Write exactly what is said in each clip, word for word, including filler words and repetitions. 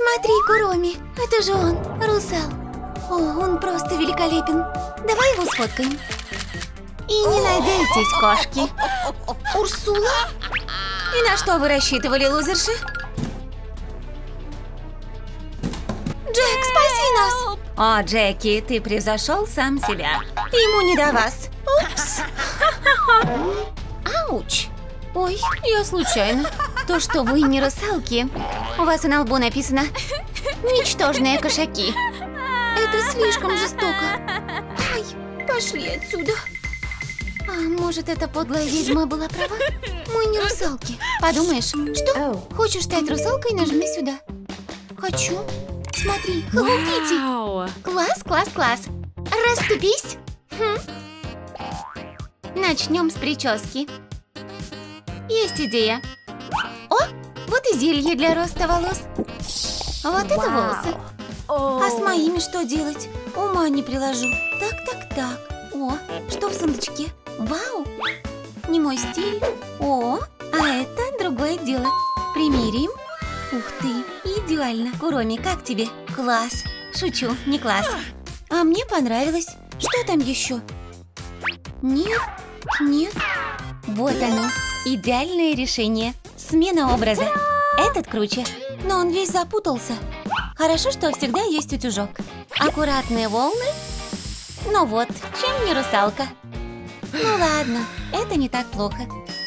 Смотри, Куроми, это же он, Русал. О, он просто великолепен. Давай его сфоткаем. И не надейтесь, кошки. Урсула? И на что вы рассчитывали, лузерши? Джек, спаси нас! О, Джеки, ты превзошел сам себя. Ему не до вас. Упс. Ауч. Ой, я случайно. То, что вы не русалки. У вас на лбу написано «Ничтожные кошаки». Это слишком жестоко. Ай, пошли отсюда. А может, эта подлая ведьма была права? Мы не русалки. Подумаешь, что? Хочешь стать русалкой, нажми сюда. Хочу. Смотри, Hello Kitty. Класс, класс, класс. Раступись. Хм. Начнем с прически. Есть идея. О, вот и зелье для роста волос. Вот это волосы. А с моими что делать? Ума не приложу. Так, так, так. О, что в сундучке? Вау. Не мой стиль. О, а это другое дело. Примерим. Ух ты, идеально. Куроми, как тебе? Класс. Шучу, не класс. А мне понравилось. Что там еще? Нет, нет. Вот оно. Идеальное решение. Смена образа. Этот круче. Но он весь запутался. Хорошо, что всегда есть утюжок. Аккуратные волны. Ну вот, чем не русалка? Ну ладно, это не так плохо.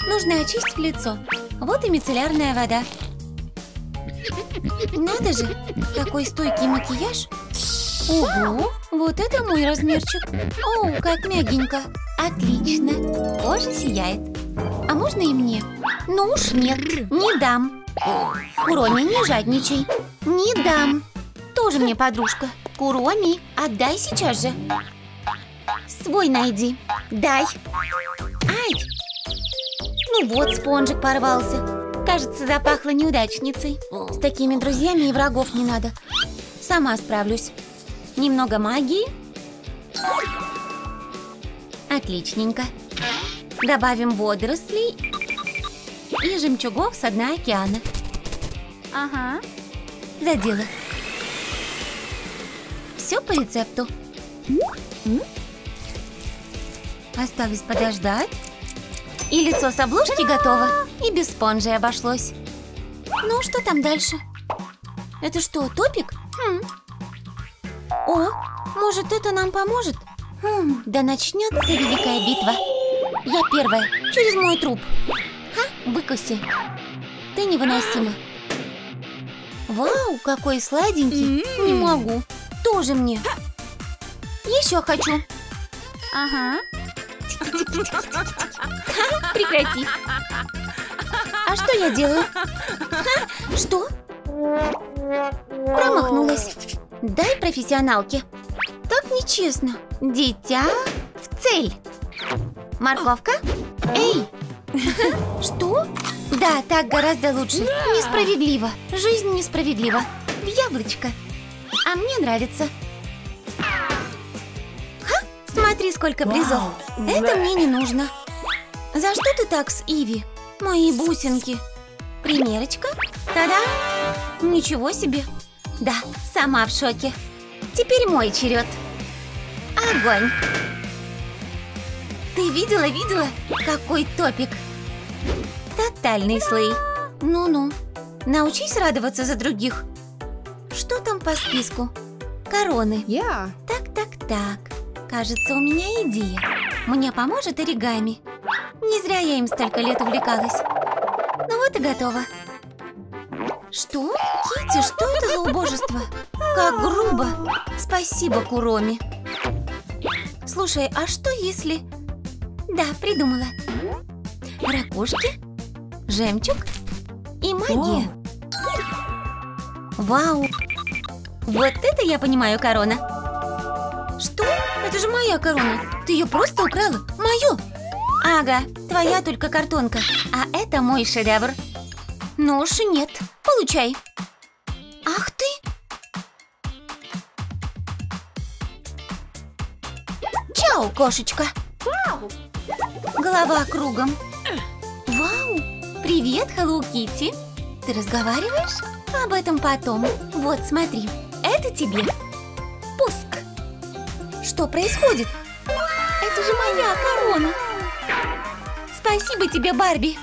Нужно очистить лицо. Вот и мицеллярная вода. Надо же, какой стойкий макияж. Ого, вот это мой размерчик. Оу, как мягенько. Отлично, кожа сияет. А можно и мне? Ну уж нет, не дам. Куроми, не жадничай. Не дам. Тоже мне подружка. Куроми, отдай сейчас же. Свой найди. Дай. Ай. Ну вот, спонжик порвался. Кажется, запахло неудачницей. С такими друзьями и врагов не надо. Сама справлюсь. Немного магии. Отличненько. Добавим водорослей и жемчугов со дна океана. Ага. За дело. Все по рецепту. Осталось подождать. И лицо с обложки готово. И без спонжей обошлось. Ну, что там дальше? Это что, топик? Хм. О, может, это нам поможет? Хм, да начнется великая битва. Я первая, через мой труп. Ха, выкуси. Ты невыносима. Вау, какой сладенький. Mm-hmm. Не могу. Тоже мне. Еще хочу. Ага. Ха, прекрати. А что я делаю? Ха, что? Промахнулась. Дай профессионалке. Так нечестно. Дитя в цель. Морковка? Эй! Что? Да, так гораздо лучше. Несправедливо. Жизнь несправедлива. Яблочко. А мне нравится. Смотри, сколько призов. Это мне не нужно. За что ты так с Иви? Мои бусинки. Примерочка. Та-дам! Ничего себе. Да, сама в шоке. Теперь мой черед. Огонь. Ты видела, видела? Какой топик. Тотальный слей. Ну-ну. Научись радоваться за других. Что там по списку? Короны. Так-так-так. Кажется, у меня идея. Мне поможет оригами. Не зря я им столько лет увлекалась. Ну вот и готово. Что? Китти, что это за убожество? Как грубо. Спасибо, Куроми. Слушай, а что если... Да, придумала. Ракушки, жемчуг и магия. О. Вау. Вот это я понимаю, корона. Что? Это же моя корона. Ты ее просто украла. Мою. Ага, твоя только картонка. А это мой шедевр. Ну уж и нет. Получай. Ах ты. Чао, кошечка. Голова кругом. Вау. Привет, Hello Kitty. Ты разговариваешь? Об этом потом. Вот, смотри, это тебе. Пуск. Что происходит? Это же моя корона. Спасибо тебе, Барби.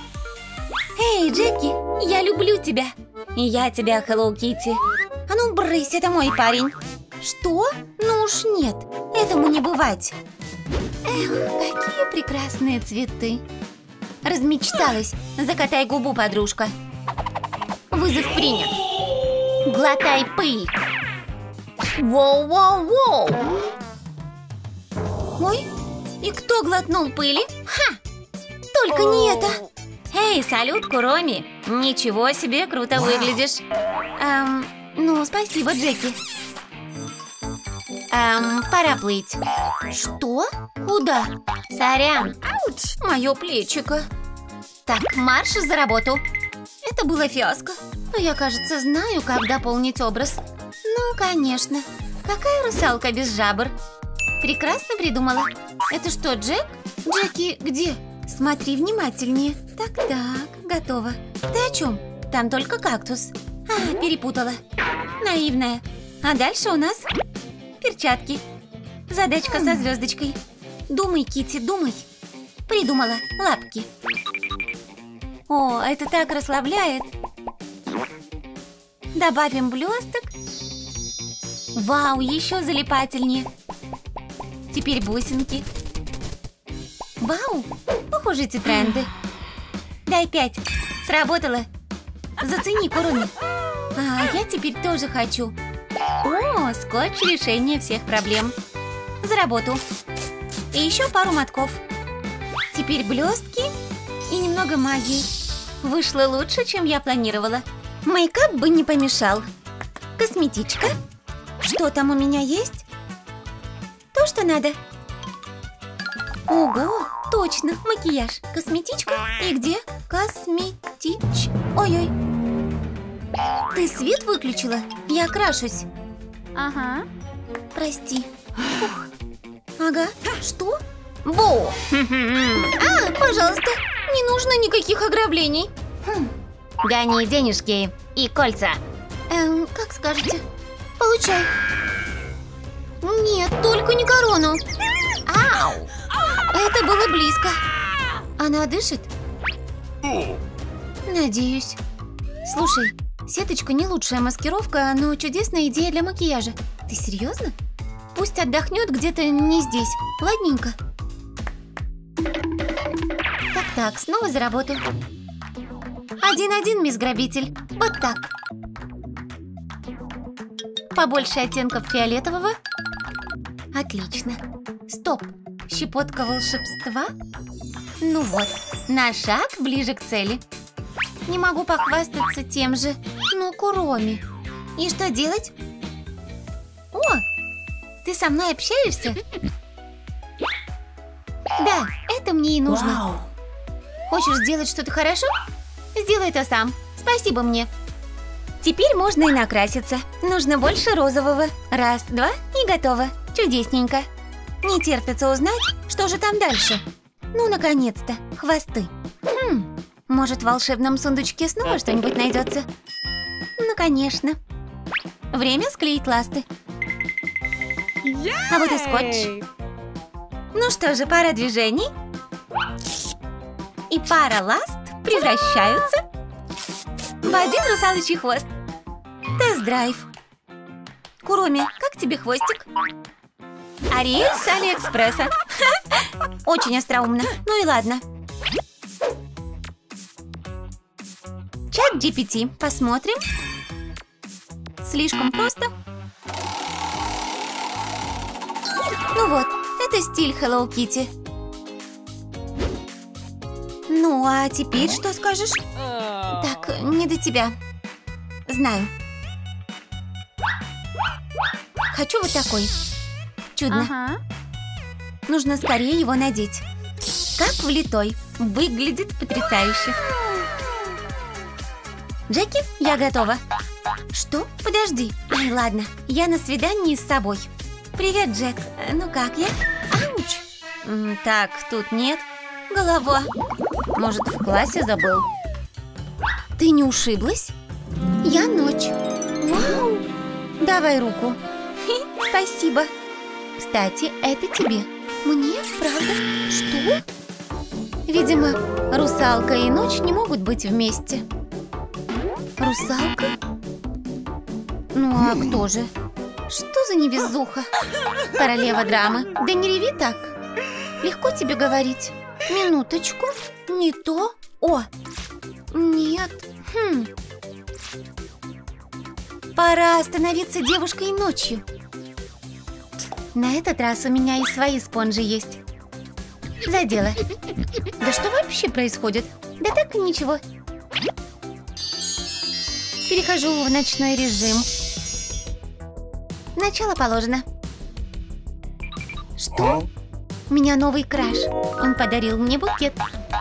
Эй, Джеки, я люблю тебя. И я тебя, Hello Kitty. А ну, брысь, это мой парень. Что? Ну уж нет, этому не бывать. Эх, какие прекрасные цветы. Размечталась. Закатай губу, подружка. Вызов принят. Глотай пыль. Воу-воу-воу. Ой, и кто глотнул пыли? Ха! Только не это. Эй, салют, Куроми. Ничего себе, круто выглядишь. Эм, ну, спасибо, Джеки. Эм, пора плыть. Что? Куда? Сорян. Ауч, мое плечико. Так, марш за работу. Это было фиаско. Но я, кажется, знаю, как дополнить образ. Ну, конечно. Какая русалка без жабр? Прекрасно придумала. Это что, Джек? Джеки, где? Смотри внимательнее. Так-так, готово. Ты о чем? Там только кактус. А, перепутала. Наивная. А дальше у нас... перчатки. Задачка со звездочкой. Думай, Китти, думай. Придумала. Лапки. О, это так расслабляет. Добавим блесток. Вау, еще залипательнее. Теперь бусинки. Вау, похожите тренды. Дай пять. Сработало. Зацени, Куроми. А, я теперь тоже хочу. О, скотч – решение всех проблем. За работу. И еще пару мотков. Теперь блестки и немного магии. Вышло лучше, чем я планировала. Мейкап бы не помешал. Косметичка. Что там у меня есть? То, что надо. Ого, точно, макияж. Косметичка? И где? Косметич... Ой-ой. Ты свет выключила? Я крашусь. Ага. Прости. Фух. Ага. Что? Бо! А, пожалуйста, не нужно никаких ограблений. Хм. Гони денежки и кольца. Эм, как скажете. Получай. Нет, только не корону. Ау! Это было близко. Она дышит? Надеюсь. Слушай. Сеточка не лучшая маскировка, но чудесная идея для макияжа. Ты серьезно? Пусть отдохнет где-то не здесь. Ладненько. Так-так, снова за работу. Один-один, мисс Грабитель. Вот так. Побольше оттенков фиолетового. Отлично. Стоп. Щепотка волшебства? Ну вот, на шаг ближе к цели. Не могу похвастаться тем же. Ну, Куроми. И что делать? О, ты со мной общаешься? Да, это мне и нужно. Вау. Хочешь сделать что-то хорошо? Сделай это сам. Спасибо мне. Теперь можно и накраситься. Нужно больше розового. Раз, два и готово. Чудесненько. Не терпится узнать, что же там дальше. Ну, наконец-то. Хвосты. Хм. Может, в волшебном сундучке снова что-нибудь найдется? Ну, конечно. Время склеить ласты. А вот и скотч. Ну что же, пара движений. И пара ласт превращаются в один русалочий хвост. Тест-драйв. Куроми, как тебе хвостик? Ариэль с Алиэкспресса. Очень остроумно. Ну и ладно. Чат джи пи ти. Посмотрим. Слишком просто. Ну вот, это стиль Hello Kitty. Ну, а теперь что скажешь? Так, не до тебя. Знаю. Хочу вот такой. Чудно. Ага. Нужно скорее его надеть. Как влитой. Выглядит потрясающе. Джеки, я готова. Что? Подожди. Ай, ладно, я на свидании с собой. Привет, Джек. Ну как я? Ауч. Так, тут нет. Голова. Может, в классе забыл? Ты не ушиблась? Я ночь. Вау. Давай руку. Спасибо. Кстати, это тебе. Мне? Правда? Что? Видимо, русалка и ночь не могут быть вместе. Русалка? Ну а кто же? Что за невезуха? Королева драмы. Да не реви так. Легко тебе говорить. Минуточку. Не то. О. Нет. Хм. Пора остановиться девушкой ночью. На этот раз у меня и свои спонжи есть. За дело. Да что вообще происходит? Да так и ничего. Перехожу в ночной режим. Начало положено. Что? У меня новый краш. Он подарил мне букет.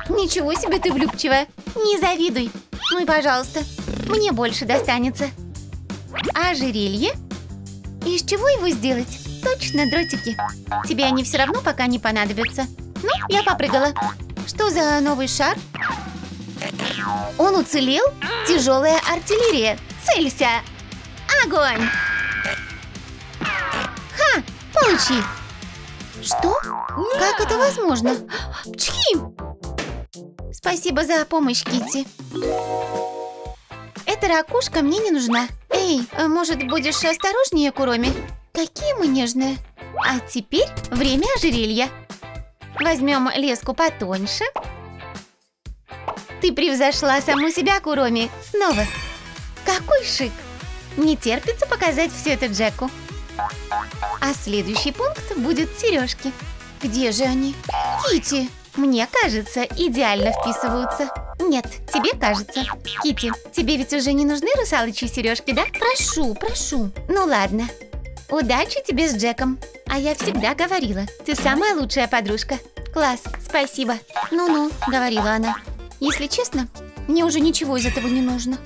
Ничего себе ты влюбчивая. Не завидуй. Ну и пожалуйста. Мне больше достанется. А ожерелье? Из чего его сделать? Точно, дротики. Тебе они все равно пока не понадобятся. Ну, я попрыгала. Что за новый шар? Он уцелел? Тяжелая артиллерия. Целься! Огонь! Ха! Получи! Что? Как это возможно? Чхи! Спасибо за помощь, Китти. Эта ракушка мне не нужна. Эй, может, будешь осторожнее, Куроми? Какие мы нежные. А теперь время ожерелья. Возьмем леску потоньше. Ты превзошла саму себя, Куроми. Снова. Какой шик. Не терпится показать все это Джеку. А следующий пункт будет сережки. Где же они? Китти, мне кажется, идеально вписываются. Нет, тебе кажется. Китти, тебе ведь уже не нужны русалочьи сережки, да? Прошу, прошу. Ну ладно. Удачи тебе с Джеком. А я всегда говорила, ты самая лучшая подружка. Класс, спасибо. Ну-ну, говорила она. Если честно, мне уже ничего из этого не нужно.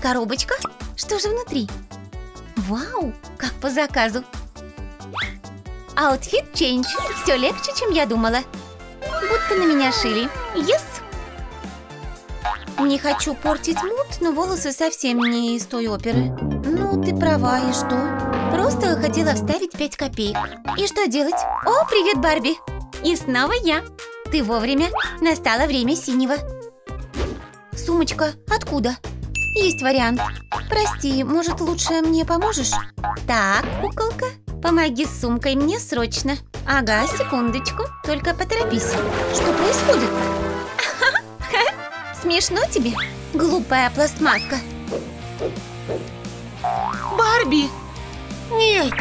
Коробочка? Что же внутри? Вау, как по заказу. Outfit change. Все легче, чем я думала. Будто на меня шили. Yes. Не хочу портить мут, но волосы совсем не из той оперы. Ну, ты права, и что? Просто хотела вставить пять копеек. И что делать? О, привет, Барби! И снова я. Ты вовремя. Настало время синего. Сумочка откуда? Есть вариант. Прости, может, лучше мне поможешь? Так, куколка, помоги с сумкой мне срочно. Ага, секундочку. Только поторопись. Что происходит? Смешно тебе? Глупая пластмасска. Барби! Нет.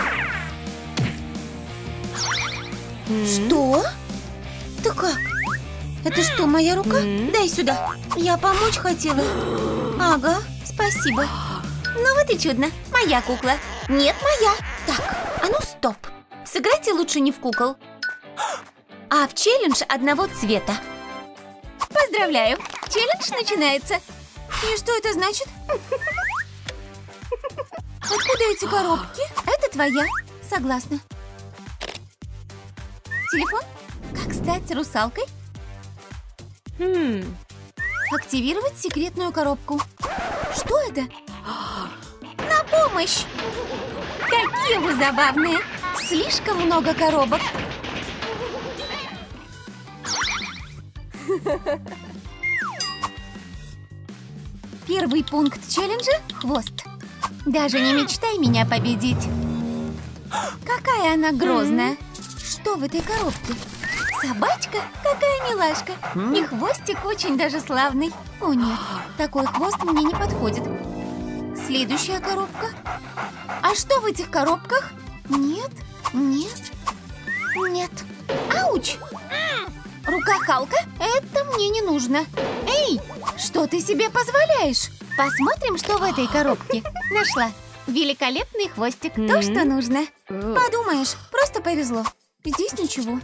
Что? Ты как? Это что, моя рука? Дай сюда. Я помочь хотела. Ага, спасибо. Ну вот и чудно. Моя кукла. Нет, моя. Так, а ну стоп. Сыграйте лучше не в кукол, а в челлендж одного цвета. Поздравляю. Челлендж начинается. И что это значит? Откуда эти коробки? Это твоя. Согласна. Телефон? Как стать русалкой? Хм. Активировать секретную коробку. Что это? На помощь! Какие вы забавные! Слишком много коробок. Первый пункт челленджа – хвост. Даже не мечтай меня победить. Какая она грозная. Что в этой коробке? Собачка? Какая милашка. И хвостик очень даже славный. О нет, такой хвост мне не подходит. Следующая коробка. А что в этих коробках? Нет, нет, нет. Ауч! Рука Халка? Это мне не нужно. Эй, что ты себе позволяешь? Посмотрим, что в этой коробке. Нашла. Великолепный хвостик. То, что нужно. Подумаешь, просто повезло. Здесь ничего.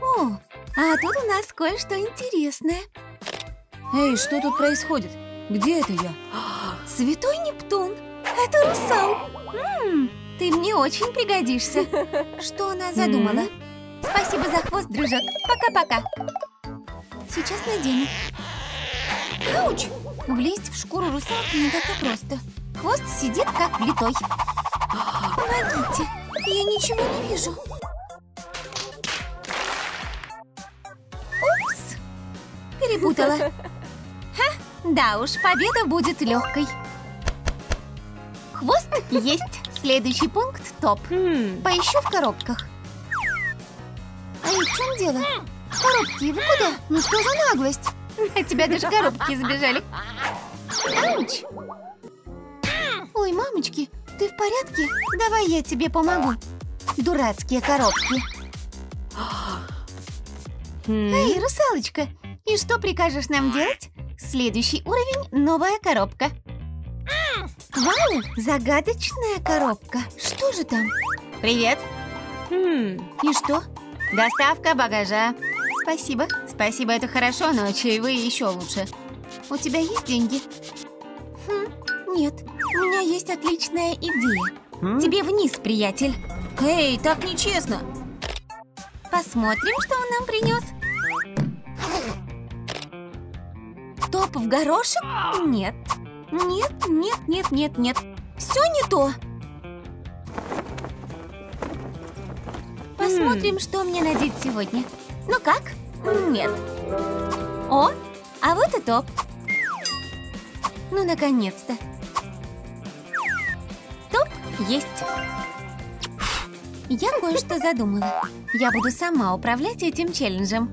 О, а тут у нас кое-что интересное. Эй, что тут происходит? Где это я? Святой Нептун. Это русал. М-м, ты мне очень пригодишься. Что она задумала? Спасибо за хвост, дружок. Пока-пока. Сейчас надену. Ауч! Влезть в шкуру русалки не так-то просто. Хвост сидит как влитой. Помогите, я ничего не вижу. Упс, перепутала. Ха, да уж, победа будет легкой. Хвост есть. Следующий пункт топ. Поищу в коробках. А и в чем дело? Коробки, вы куда? Ну что за наглость? От тебя даже коробки сбежали. Ауч! Ой, мамочки, ты в порядке? Давай я тебе помогу. Дурацкие коробки. Эй, русалочка, и что прикажешь нам делать? Следующий уровень – новая коробка. Вау, загадочная коробка. Что же там? Привет. И что? Доставка багажа. Спасибо. Спасибо, это хорошо, но чаевые еще лучше. У тебя есть деньги? Хм, нет, у меня есть отличная идея. Хм? Тебе вниз, приятель. Эй, так нечестно. Посмотрим, что он нам принес. Топ в горошек? Нет. Нет, нет, нет, нет, нет. Все не то. Посмотрим, что мне надеть сегодня. Ну как? Нет. О, а вот и топ. Ну, наконец-то. Топ есть. Я кое-что задумала. Я буду сама управлять этим челленджем.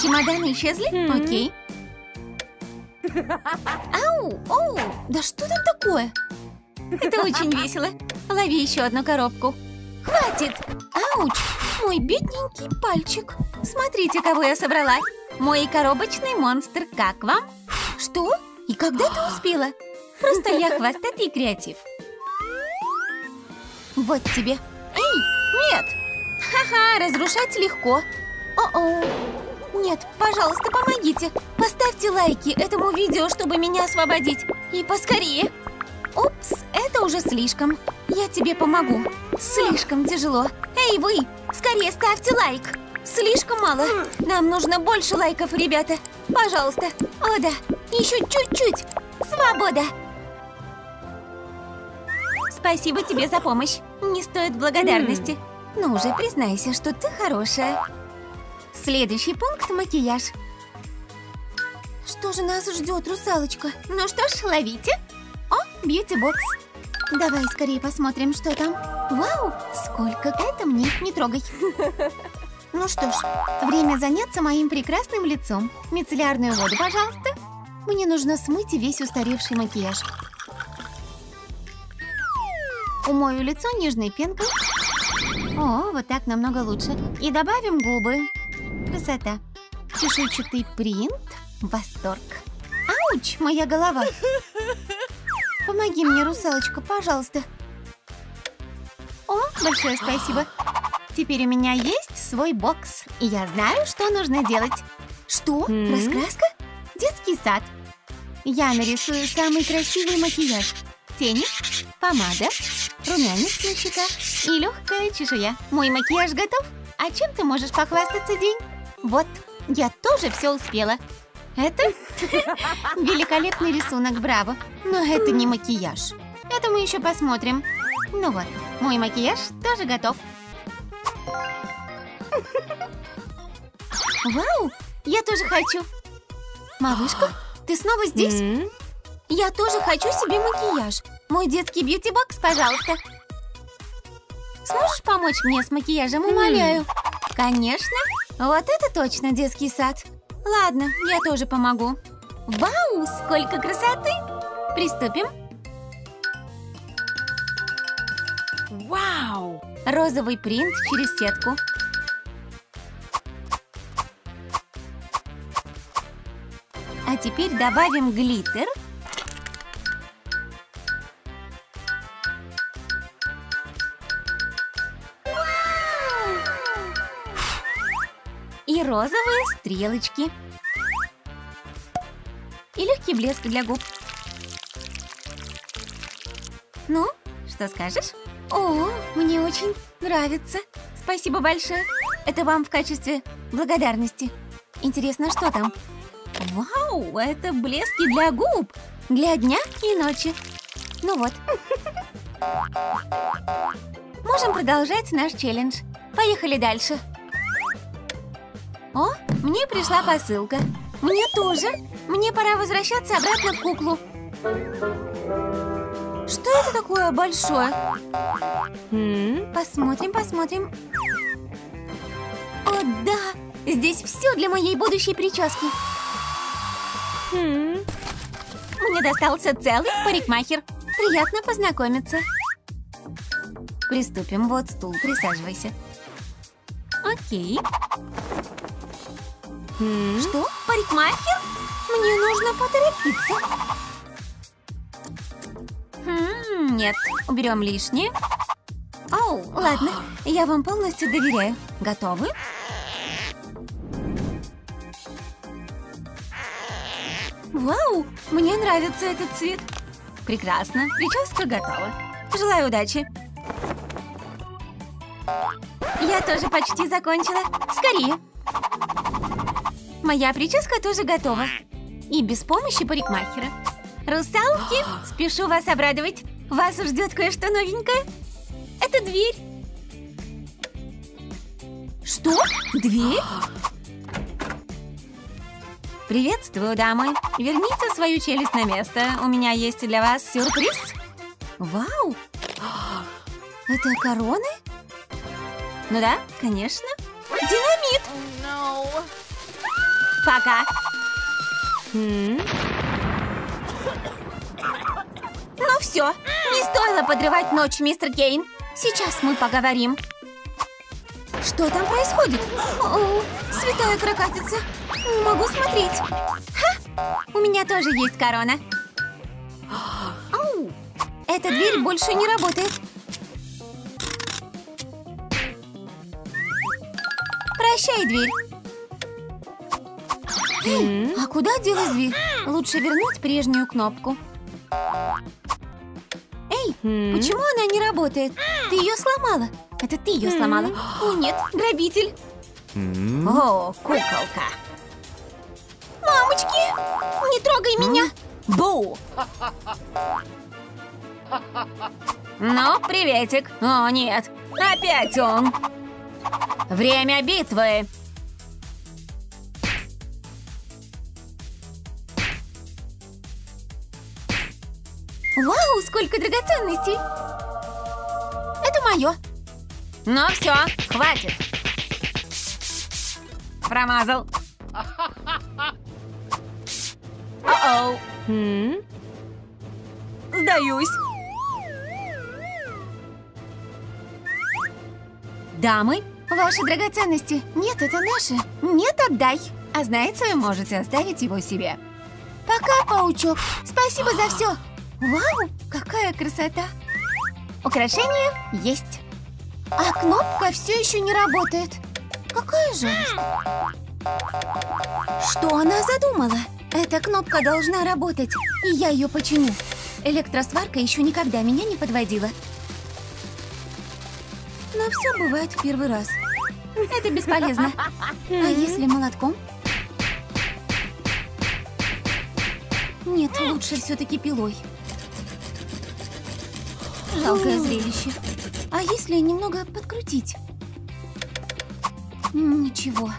Чемоданы исчезли? Окей. Ау, оу, да что там такое? Это очень весело. Лови еще одну коробку. Хватит! Ауч! Мой бедненький пальчик. Смотрите, кого я собрала. Мой коробочный монстр. Как вам? Что? И когда ты успела? Просто я хвостатый креатив. Вот тебе. Эй, нет! Ха-ха, разрушать легко. О-о. Нет, пожалуйста, помогите. Поставьте лайки этому видео, чтобы меня освободить. И поскорее. Упс, это уже слишком. Я тебе помогу. Слишком тяжело. Эй, вы, скорее ставьте лайк. Слишком мало. Нам нужно больше лайков, ребята. Пожалуйста. О, да. Еще чуть-чуть. Свобода. Спасибо тебе за помощь. Не стоит благодарности. Ну уже, признайся, что ты хорошая. Следующий пункт – макияж. Что же нас ждет, русалочка? Ну что ж, ловите. О, бьюти-бокс. Давай скорее посмотрим, что там. Вау, сколько это мне, не трогай. Ну что ж, время заняться моим прекрасным лицом. Мицеллярную воду, пожалуйста. Мне нужно смыть весь устаревший макияж. Умою лицо нежной пенкой. О, вот так намного лучше. И добавим губы. Красота. Чешуйчатый принт. Восторг. Ауч, моя голова. Помоги мне, русалочка, пожалуйста. О, большое спасибо. Теперь у меня есть свой бокс. И я знаю, что нужно делать. Что? Mm-hmm. Раскраска? Детский сад. Я нарисую самый красивый макияж. Тени, помада, румянец на щеках и легкая чешуя. Мой макияж готов. А чем ты можешь похвастаться, день? Вот, я тоже все успела. Это великолепный рисунок, браво. Но это не макияж. Это мы еще посмотрим. Ну вот, мой макияж тоже готов. Вау, я тоже хочу. Малышка, ты снова здесь? Я тоже хочу себе макияж. Мой детский бьюти-бокс, пожалуйста. Сможешь помочь мне с макияжем, умоляю? Конечно. Вот это точно детский сад. Ладно, я тоже помогу. Вау, сколько красоты! Приступим. Вау! Розовый принт через сетку. А теперь добавим глиттер. Розовые стрелочки. И легкий блеск для губ. Ну, что скажешь? О, мне очень нравится. Спасибо большое. Это вам в качестве благодарности. Интересно, что там? Вау, это блески для губ. Для дня и ночи. Ну вот. Можем продолжать наш челлендж. Поехали дальше. О, мне пришла посылка. Мне тоже. Мне пора возвращаться обратно в куклу. Что это такое большое? Посмотрим, посмотрим. О, да! Здесь все для моей будущей прически. Мне достался целый парикмахер. Приятно познакомиться. Приступим. Вот стул, присаживайся. Окей. Что? Парикмахер? Мне нужно поторопиться. Хм, нет, уберем лишнее. Оу, ладно, я вам полностью доверяю. Готовы? Вау, мне нравится этот цвет. Прекрасно, прическа готова. Желаю удачи. Я тоже почти закончила. Скорее. Моя прическа тоже готова. И без помощи парикмахера. Русалки, спешу вас обрадовать. Вас ждет кое-что новенькое. Это дверь. Что? Дверь? Приветствую, дамы. Верните свою челюсть на место. У меня есть для вас сюрприз. Вау! Это короны? Ну да, конечно. Динамит! No. Пока. Ну все, не стоило подрывать ночь, мистер Кейн. Сейчас мы поговорим. Что там происходит? О, святая крокатица. Не могу смотреть. Ха! У меня тоже есть корона. Оу. Эта дверь больше не работает. Прощай, дверь. Эй, а куда делась дверь? Лучше вернуть прежнюю кнопку. Эй, почему она не работает? Ты ее сломала? Это ты ее сломала? О, нет, грабитель. О, куколка. Мамочки, не трогай меня. Бу! Ну, приветик. О, нет, опять он. Время битвы. Вау, сколько драгоценностей. Это мое. Ну все, хватит. Промазал. О-оу. Сдаюсь. Дамы, ваши драгоценности. Нет, это наши. Нет, отдай. А знаете, вы можете оставить его себе. Пока, паучок. Спасибо за все. Вау, какая красота. Украшение есть. А кнопка все еще не работает. Какая жалость. Что она задумала? Эта кнопка должна работать, и я ее починю. Электросварка еще никогда меня не подводила. Но все бывает в первый раз. Это бесполезно. А если молотком? Нет, лучше все-таки пилой. Жалкое зрелище. А если немного подкрутить? Ничего.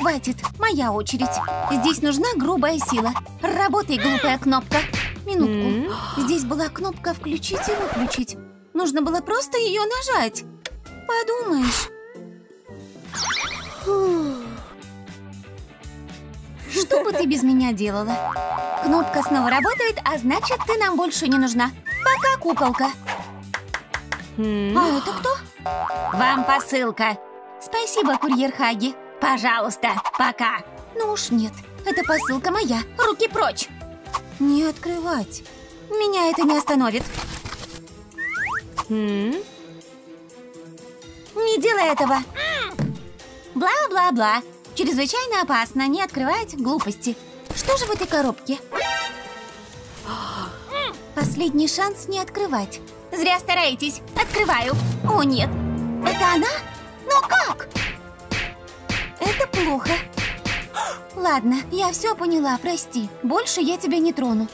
Хватит, моя очередь. Здесь нужна грубая сила. Работай, глупая кнопка. Минутку. Здесь была кнопка «включить» и «выключить». Нужно было просто ее нажать. Подумаешь. Что бы ты без меня делала? Кнопка снова работает, а значит, ты нам больше не нужна. Пока, куколка. А это кто? Вам посылка. Спасибо, курьер Хаги. Пожалуйста, пока. Ну уж нет, это посылка моя. Руки прочь. Не открывать. Меня это не остановит. Не делай этого. Бла-бла-бла. Чрезвычайно опасно не открывать глупости. Что же в этой коробке? Последний шанс не открывать. Зря стараетесь. Открываю. О, нет. Это она? Но как? Это плохо. Ладно, я все поняла, прости. Больше я тебя не трону.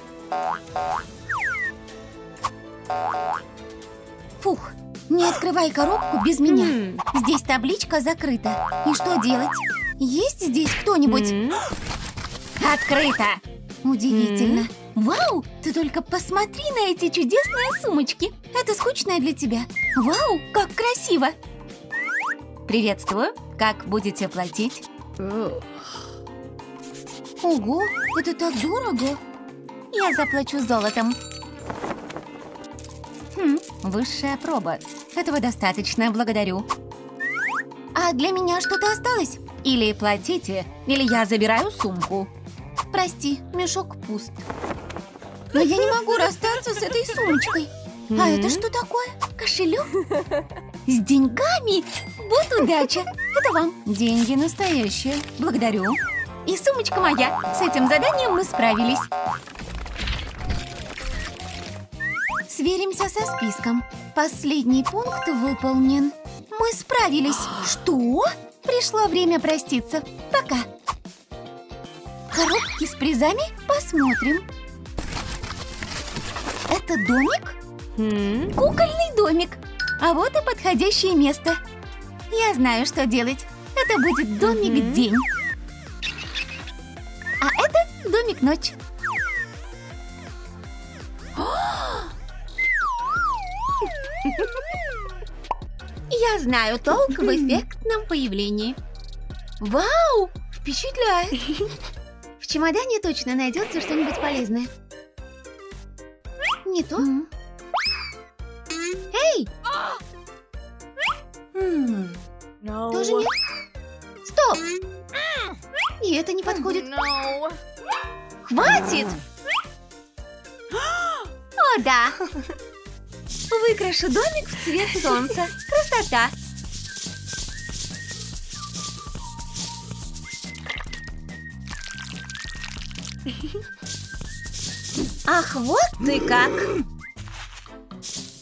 Фух, не открывай коробку без меня. Здесь табличка закрыта. И что делать? Есть здесь кто-нибудь? Открыто! Удивительно. Вау, ты только посмотри на эти чудесные сумочки. Это скучное для тебя. Вау, как красиво. Приветствую. Как будете платить? Ого, это так дорого. Я заплачу золотом. Хм, высшая проба. Этого достаточно, благодарю. А для меня что-то осталось? Или платите, или я забираю сумку. Прости, мешок пуст. Но я не могу расстаться с этой сумочкой. А это что такое? Кошелек? С деньгами? Вот удача. Это вам. Деньги настоящие. Благодарю. И сумочка моя. С этим заданием мы справились. Сверимся со списком. Последний пункт выполнен. Мы справились. Что? Пришло время проститься. Пока. Коробки с призами? Посмотрим. Это домик? Кукольный домик. А вот и подходящее место. Я знаю, что делать. Это будет домик день. А это домик ночь. Я знаю толк в эффектном появлении. Вау! Впечатляет! В чемодане точно найдется что-нибудь полезное. Не то. Эй! Тоже нет? Стоп! И это не подходит. Хватит! О, да! Выкрашу домик в цвет солнца. Красота! Ах, вот ты как!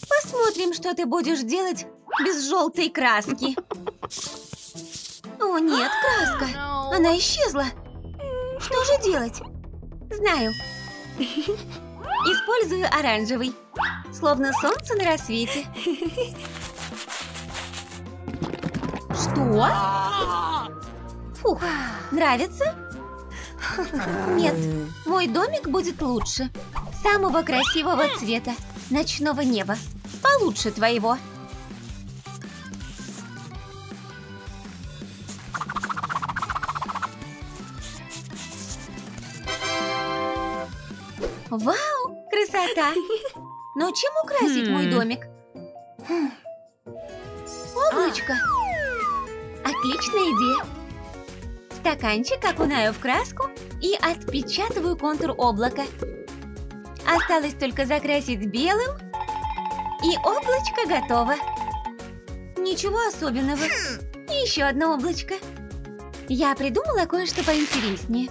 Посмотрим, что ты будешь делать без желтой краски. О, нет, краска! Она исчезла! Что же делать? Знаю. Использую оранжевый. Словно солнце на рассвете. Что? Фух, нравится? Нет, мой домик будет лучше. Самого красивого цвета. Ночного неба. Получше твоего. Вау, красота! Но чем украсить мой домик? Облачко. Отличная идея. Стаканчик окунаю в краску и отпечатываю контур облака. Осталось только закрасить белым, и облачко готово. Ничего особенного. И еще одно облачко. Я придумала кое-что поинтереснее.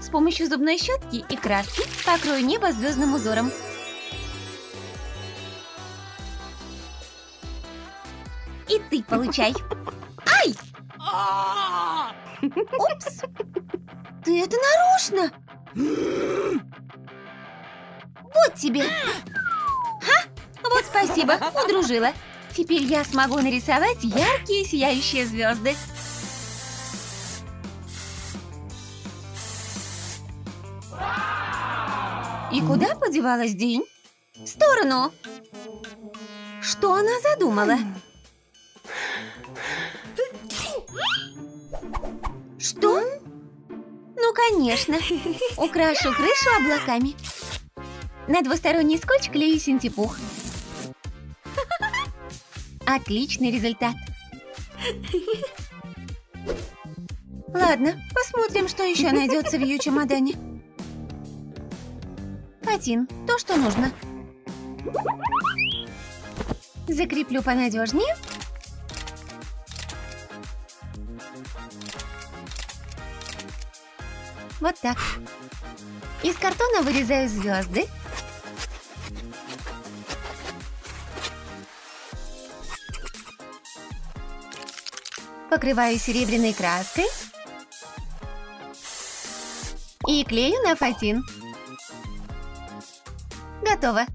С помощью зубной щетки и краски покрою небо звездным узором. И ты получай. Ай! Упс! Ты это нарочно! Вот тебе! Ха! Вот спасибо, удружила. Теперь я смогу нарисовать яркие сияющие звезды. И куда подевалась день? В сторону! Что она задумала? Что? Ну, конечно. Украшу крышу облаками. На двусторонний скотч клею синтепух. Отличный результат. Ладно, посмотрим, что еще найдется в ее чемодане. Катин, то, что нужно. Закреплю понадежнее. Вот так. Из картона вырезаю звезды. Покрываю серебряной краской. И клею на фатин. Готово.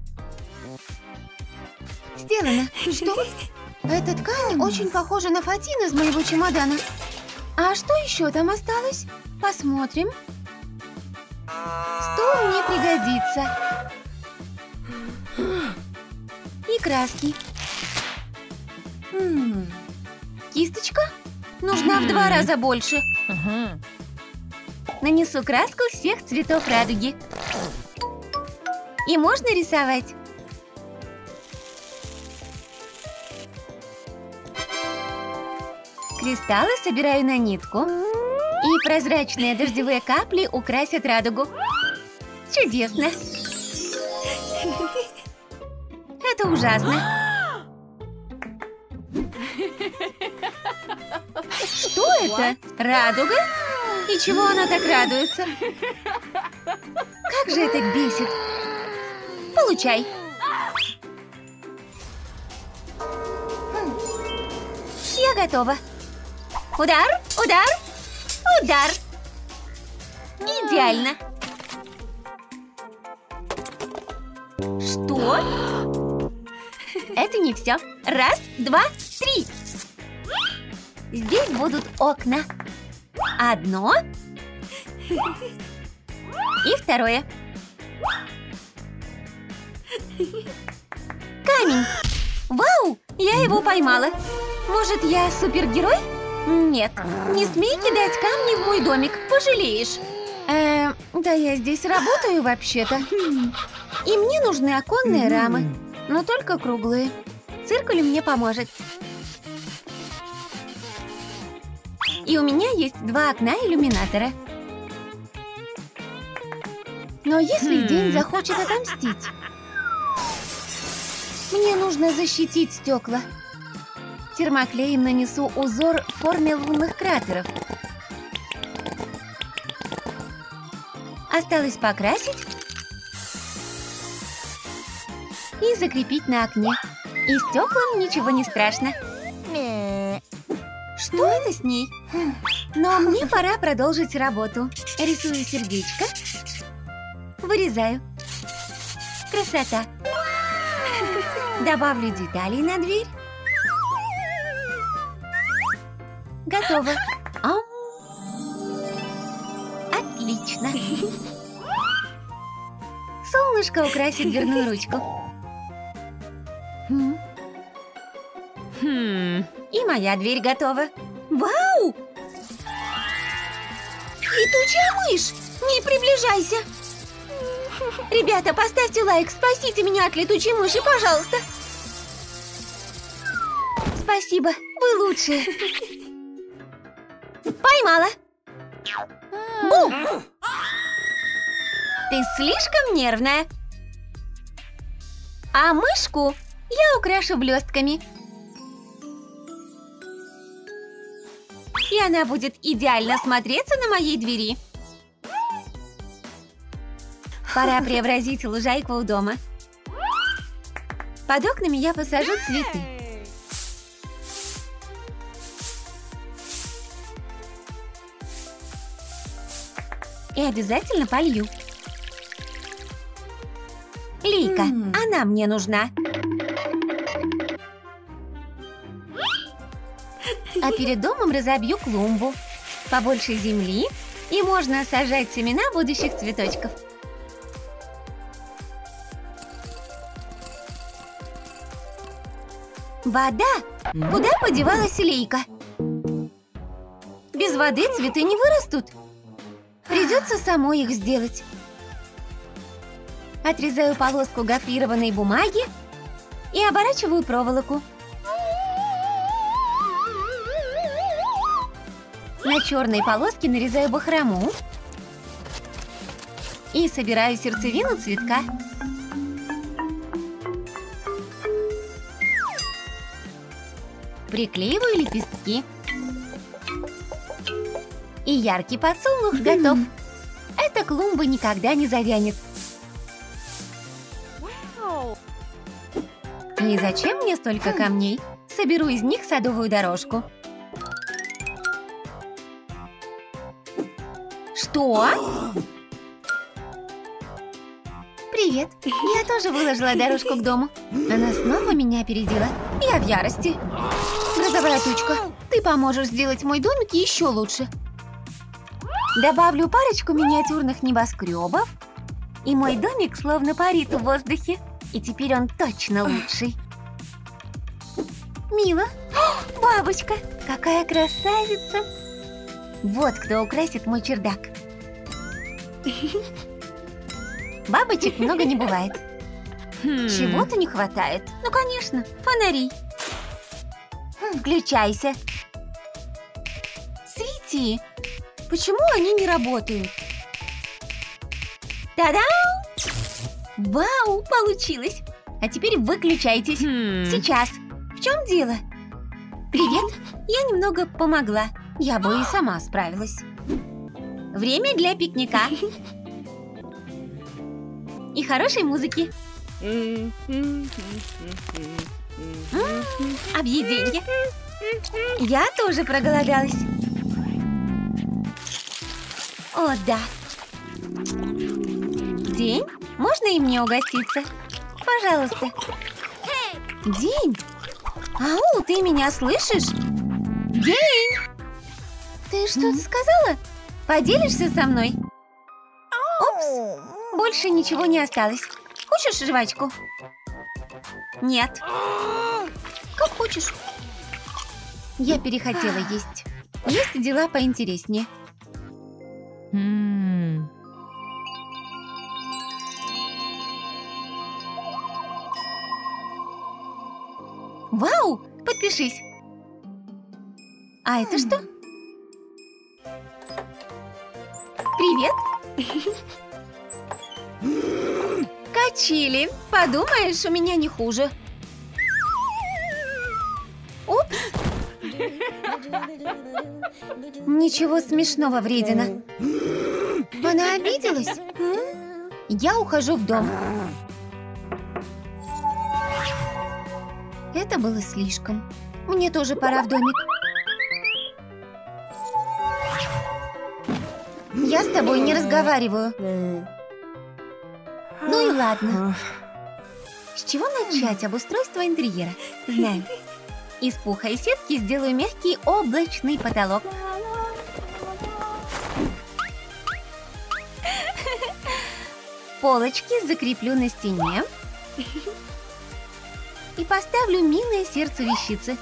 сделано. Что? Эта ткань очень похожа на фатин из моего чемодана. А что еще там осталось? Посмотрим. Стул мне пригодится. И краски. М-м-м. Кисточка? Нужна в два раза больше. Нанесу краску всех цветов радуги. И можно рисовать. Кристаллы собираю на нитку. И прозрачные дождевые капли украсят радугу. Чудесно. Это ужасно. Что это? Радуга? И чего она так радуется? Как же это бесит. Получай. Я готова. Удар, удар, удар. Идеально. Что? Это не все. Раз, два, три. Здесь будут окна. Одно. И второе. Камень. Вау, я его поймала. Может, я супергерой? Нет, не смей кидать камни в мой домик, пожалеешь. Э, да я здесь работаю вообще-то. И мне нужны оконные рамы, но только круглые. Циркуль мне поможет. И у меня есть два окна иллюминатора. Но если день захочет отомстить, мне нужно защитить стекла. Термоклеем нанесу узор в форме лунных кратеров. Осталось покрасить и закрепить на окне. И стеклам ничего не страшно. Что это с ней? Но мне пора продолжить работу. Рисую сердечко. Вырезаю. Красота. Добавлю деталей на дверь. Готово. Отлично. Солнышко украсит дверную ручку. И моя дверь готова. Вау! Летучая мышь! Не приближайся! Ребята, поставьте лайк, спасите меня от летучей мыши, пожалуйста. Спасибо, вы лучшие. Поймала. Бу! Ты слишком нервная. А мышку я украшу блестками. И она будет идеально смотреться на моей двери. Пора преобразить лужайку у дома. Под окнами я посажу цветы. И обязательно полью. Лейка, mm. она мне нужна. А перед домом разобью клумбу. Побольше земли, и можно сажать семена будущих цветочков. Вода? Куда подевалась лейка? Без воды цветы не вырастут. Придется самой их сделать. Отрезаю полоску гофрированной бумаги и оборачиваю проволоку. На черной полоске нарезаю бахрому и собираю сердцевину цветка. Приклеиваю лепестки. И яркий подсолнух готов. Эта клумба никогда не завянет. И зачем мне столько камней? Соберу из них садовую дорожку. Что? Привет. Я тоже выложила дорожку к дому. Она снова меня опередила. Я в ярости. Грозовая тучка, ты поможешь сделать мой домик еще лучше. Добавлю парочку миниатюрных небоскребов. И мой домик словно парит в воздухе. И теперь он точно лучший. Мила. Бабочка. Какая красавица. Вот кто украсит мой чердак. Бабочек много не бывает. Чего-то не хватает. Ну, конечно, фонари. Включайся. Свети. Почему они не работают? Та-дам! Вау, получилось. А теперь выключайтесь. Сейчас. В чем дело? Привет. Я немного помогла. Я бы и сама справилась. Время для пикника. И хорошей музыки. Объедение. Я тоже проголодалась. О, да. День? Можно и мне угоститься? Пожалуйста. День? Ау, ты меня слышишь? День! Ты что-то сказала? Поделишься со мной? Упс. Больше ничего не осталось. Хочешь жвачку? Нет. Как хочешь. Я перехотела есть. Есть дела поинтереснее. Mm. Вау! Подпишись. А это mm. что? Привет. Качили. Подумаешь, у меня не хуже. Упс. Ничего смешного, Вредина. Она обиделась? Я ухожу в дом. Это было слишком. Мне тоже пора в домик. Я с тобой не разговариваю. Ну и ладно. С чего начать обустройство интерьера? Знаю. Из пуха и сетки сделаю мягкий облачный потолок. Полочки закреплю на стене. И поставлю милое сердце вещицы.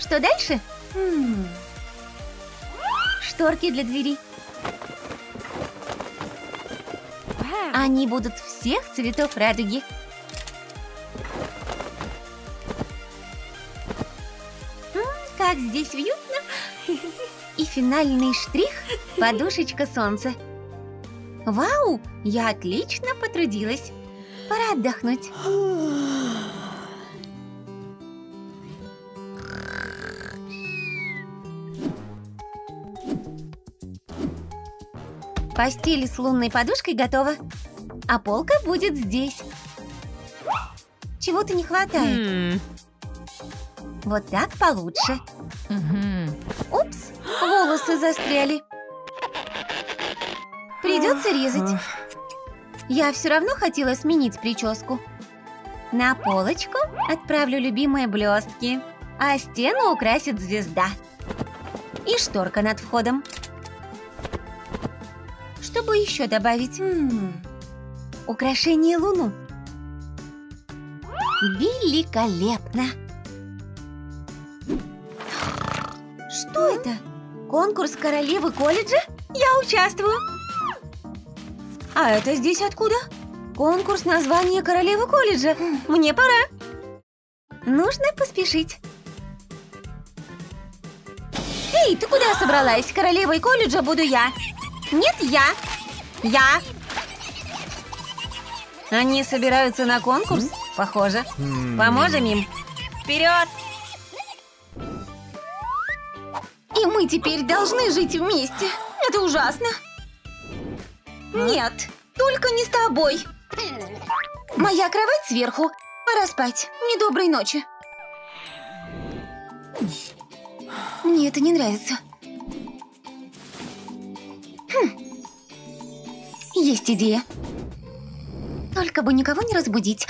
Что дальше? Шторки для двери. Они будут всех цветов радуги. М-м, как здесь уютно. И финальный штрих – подушечка солнца. Вау, я отлично потрудилась. Пора отдохнуть. Постель с лунной подушкой готова. А полка будет здесь. Чего-то не хватает. Mm. Вот так получше. Mm-hmm. Упс, волосы застряли. Придется резать. Uh. Я все равно хотела сменить прическу. На полочку отправлю любимые блестки. А стену украсит звезда. И шторка над входом. Чтобы еще добавить м-м, украшение луну. Великолепно! Что это? Конкурс королевы колледжа? Я участвую! А это здесь откуда? Конкурс названия королевы колледжа. Мне пора. Нужно поспешить. Эй, ты куда собралась? Королевой колледжа буду я. Нет, я. Я. Они собираются на конкурс? Похоже. Поможем им. Вперед! И мы теперь должны жить вместе. Это ужасно. Нет, только не с тобой. Моя кровать сверху. Пора спать. Недоброй ночи. Мне это не нравится. Хм. Есть идея. Только бы никого не разбудить.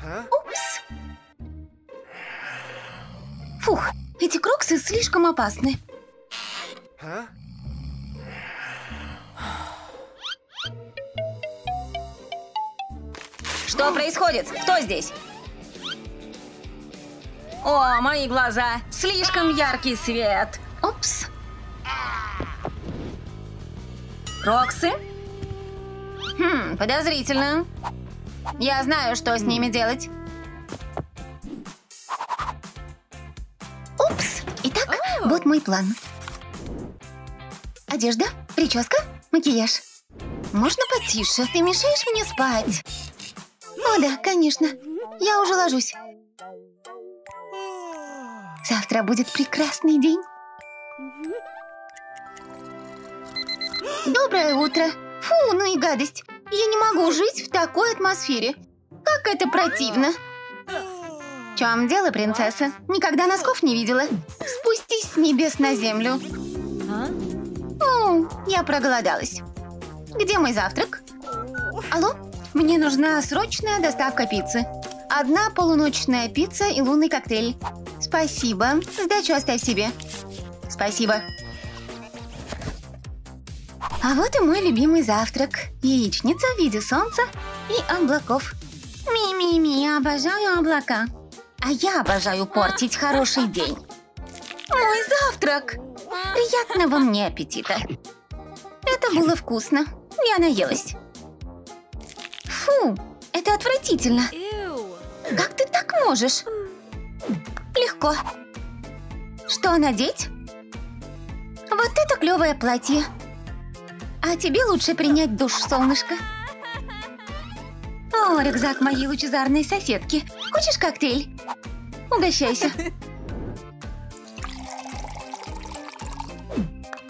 Упс. Фух, эти кроксы слишком опасны. Что происходит? Кто здесь? О, мои глаза! Слишком яркий свет! Упс! Кроксы? Хм, подозрительно. Я знаю, что с ними делать. Упс! Итак, О. вот мой план. Одежда, прическа, макияж. Можно потише? Ты мешаешь мне спать? О, да, конечно. Я уже ложусь. Завтра будет прекрасный день. Доброе утро. Фу, ну и гадость. Я не могу жить в такой атмосфере. Как это противно. В чем дело, принцесса? Никогда носков не видела. Спустись с небес на землю. О, я проголодалась. Где мой завтрак? Алло? Мне нужна срочная доставка пиццы. Одна полуночная пицца и лунный коктейль. Спасибо. Сдачу оставь себе. Спасибо. А вот и мой любимый завтрак. Яичница в виде солнца и облаков. Ми-ми-ми, обожаю облака. А я обожаю портить хороший день. Мой завтрак. Приятного мне аппетита. Это было вкусно. Я наелась. Фу, это отвратительно. Как ты так можешь? Легко. Что надеть? Вот это клевое платье. А тебе лучше принять душ, солнышко. О, рюкзак моей лучезарной соседки. Хочешь коктейль? Угощайся.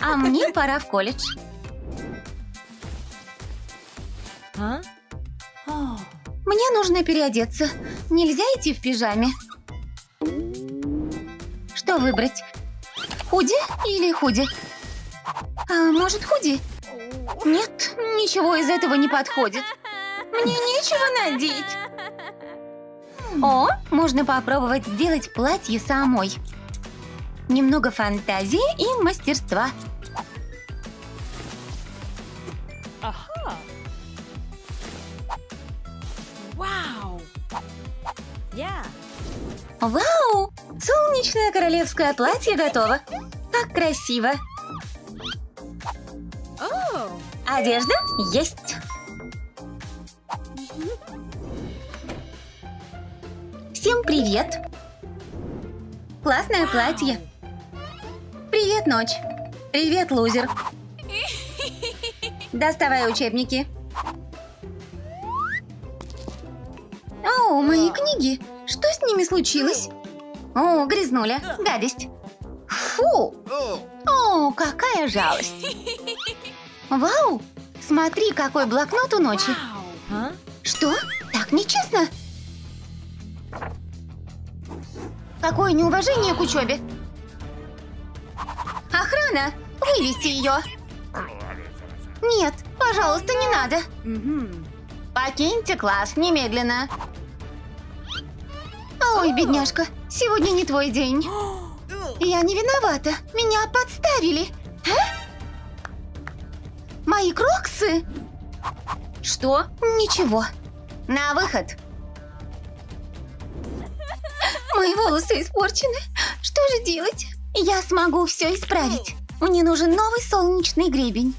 А мне пора в колледж. А? Мне нужно переодеться. Нельзя идти в пижаме. Что выбрать? Худи или худи? А, может, худи? Нет, ничего из этого не подходит. Мне нечего надеть. О, можно попробовать сделать платье самой. Немного фантазии и мастерства. Ага. Вау! Я! Вау! Солнечное королевское платье готово. Как красиво. Oh. Одежда есть. Всем привет. Классное wow. платье. Привет, ночь. Привет, лузер. Доставай учебники. О, мои книги. Что с ними случилось? О, грязнуля. Гадость. Фу. О, какая жалость. Вау. Смотри, какой блокнот у ночи. Что? Так нечестно. Какое неуважение к учебе. Охрана, вывести ее. Нет, пожалуйста, не надо. Покиньте класс немедленно. Ой, бедняжка, сегодня не твой день. Я не виновата, меня подставили. А? Мои кроксы? Что? Ничего. На выход. Мои волосы испорчены. Что же делать? Я смогу все исправить. Мне нужен новый солнечный гребень.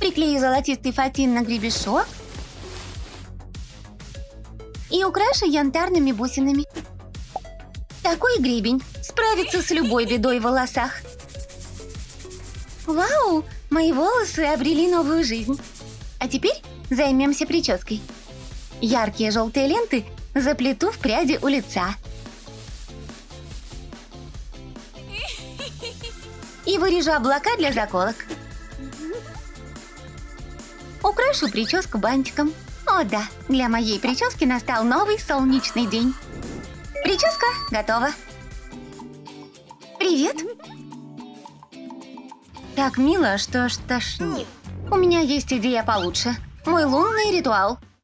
Приклею золотистый фатин на гребешок. И украшу янтарными бусинами. Такой гребень справится с любой бедой в волосах. Вау, мои волосы обрели новую жизнь. А теперь займемся прической. Яркие желтые ленты заплету в пряди у лица. И вырежу облака для заколок. Украшу прическу бантиком. О да, для моей прически настал новый солнечный день. Прическа готова. Привет. Так мило, что аж тошнит. У меня есть идея получше. Мой лунный ритуал.